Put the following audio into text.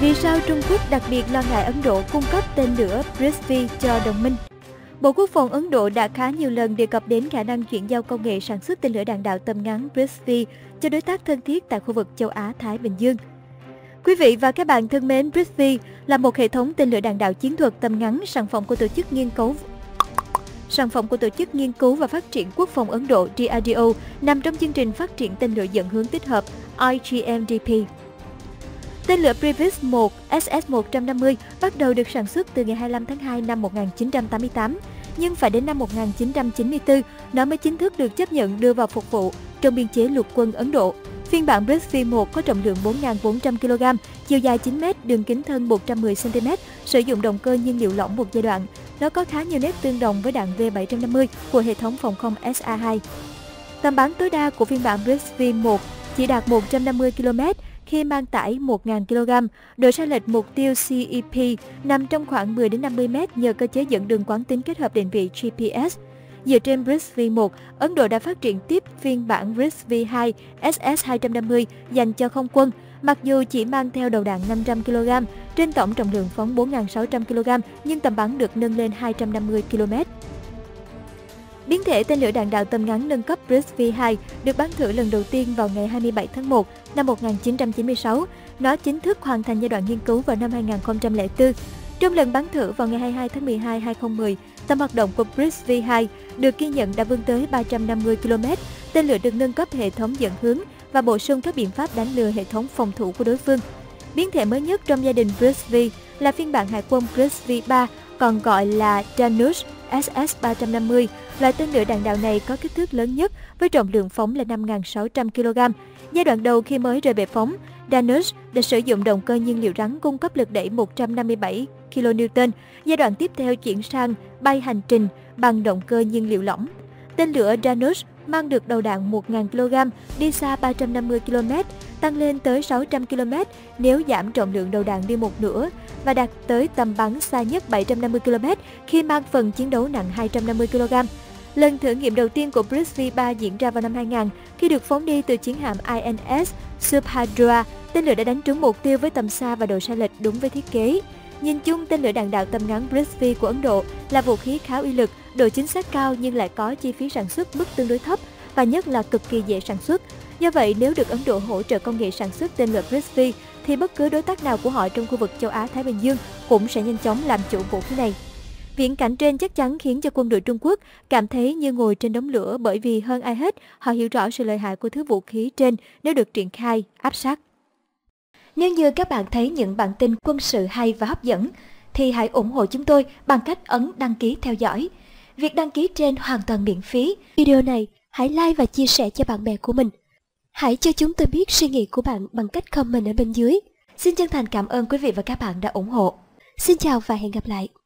Vì sao Trung Quốc đặc biệt lo ngại Ấn Độ cung cấp tên lửa Prithvi cho đồng minh? Bộ Quốc phòng Ấn Độ đã khá nhiều lần đề cập đến khả năng chuyển giao công nghệ sản xuất tên lửa đạn đạo tầm ngắn Prithvi cho đối tác thân thiết tại khu vực châu Á-Thái Bình Dương. Quý vị và các bạn thân mến, Prithvi là một hệ thống tên lửa đạn đạo chiến thuật tầm ngắn, sản phẩm của Tổ chức Nghiên cứu và Phát triển Quốc phòng Ấn Độ (DRDO) nằm trong chương trình phát triển tên lửa dẫn hướng tích hợp (IGMDP). Tên lửa Prithvi-1 SS-150 bắt đầu được sản xuất từ ngày 25 tháng 2 năm 1988, nhưng phải đến năm 1994 nó mới chính thức được chấp nhận đưa vào phục vụ trong biên chế lục quân Ấn Độ. Phiên bản Prithvi-1 có trọng lượng 4.400 kg, chiều dài 9m, đường kính thân 110 cm, sử dụng động cơ nhiên liệu lỏng một giai đoạn. Nó có khá nhiều nét tương đồng với đạn V-750 của hệ thống phòng không SA-2. Tầm bắn tối đa của phiên bản Prithvi-1 chỉ đạt 150 km khi mang tải 1.000 kg, độ sai lệch mục tiêu CEP nằm trong khoảng 10–50 m nhờ cơ chế dẫn đường quán tính kết hợp định vị GPS. Dựa trên Prithvi-1, Ấn Độ đã phát triển tiếp phiên bản Prithvi-2 SS-250 dành cho không quân, mặc dù chỉ mang theo đầu đạn 500 kg, trên tổng trọng lượng phóng 4.600 kg nhưng tầm bắn được nâng lên 250 km. Biến thể tên lửa đạn đạo tầm ngắn nâng cấp Prithvi-2 được bắn thử lần đầu tiên vào ngày 27 tháng 1 năm 1996. Nó chính thức hoàn thành giai đoạn nghiên cứu vào năm 2004. Trong lần bắn thử vào ngày 22 tháng 12, 2010, tầm hoạt động của Prithvi-2 được ghi nhận đã vươn tới 350 km. Tên lửa được nâng cấp hệ thống dẫn hướng và bổ sung các biện pháp đánh lừa hệ thống phòng thủ của đối phương. Biến thể mới nhất trong gia đình Prithvi là phiên bản hải quân Prithvi-3, còn gọi là Dhanush SS-350. Loại tên lửa đạn đạo này có kích thước lớn nhất với trọng lượng phóng là 5.600 kg. Giai đoạn đầu khi mới rời bệ phóng, Dhanush đã sử dụng động cơ nhiên liệu rắn cung cấp lực đẩy 157 kN. Giai đoạn tiếp theo chuyển sang bay hành trình bằng động cơ nhiên liệu lỏng. Tên lửa Dhanush mang được đầu đạn 1.000 kg, đi xa 350 km, tăng lên tới 600 km nếu giảm trọng lượng đầu đạn đi một nửa và đạt tới tầm bắn xa nhất 750 km khi mang phần chiến đấu nặng 250 kg. Lần thử nghiệm đầu tiên của Prithvi-3 diễn ra vào năm 2000 khi được phóng đi từ chiến hạm INS Subhadra. Tên lửa đã đánh trúng mục tiêu với tầm xa và độ sai lệch đúng với thiết kế. Nhìn chung, tên lửa đạn đạo tầm ngắn Prithvi của Ấn Độ là vũ khí khá uy lực, độ chính xác cao nhưng lại có chi phí sản xuất mức tương đối thấp và nhất là cực kỳ dễ sản xuất. Do vậy, nếu được Ấn Độ hỗ trợ công nghệ sản xuất tên lửa Prithvi thì bất cứ đối tác nào của họ trong khu vực châu Á-Thái Bình Dương cũng sẽ nhanh chóng làm chủ vũ khí này. Viễn cảnh trên chắc chắn khiến cho quân đội Trung Quốc cảm thấy như ngồi trên đống lửa, bởi vì hơn ai hết, họ hiểu rõ sự lợi hại của thứ vũ khí trên nếu được triển khai, áp sát. Nếu như các bạn thấy những bản tin quân sự hay và hấp dẫn, thì hãy ủng hộ chúng tôi bằng cách ấn đăng ký theo dõi. Việc đăng ký trên hoàn toàn miễn phí. Video này hãy like và chia sẻ cho bạn bè của mình. Hãy cho chúng tôi biết suy nghĩ của bạn bằng cách comment ở bên dưới. Xin chân thành cảm ơn quý vị và các bạn đã ủng hộ. Xin chào và hẹn gặp lại.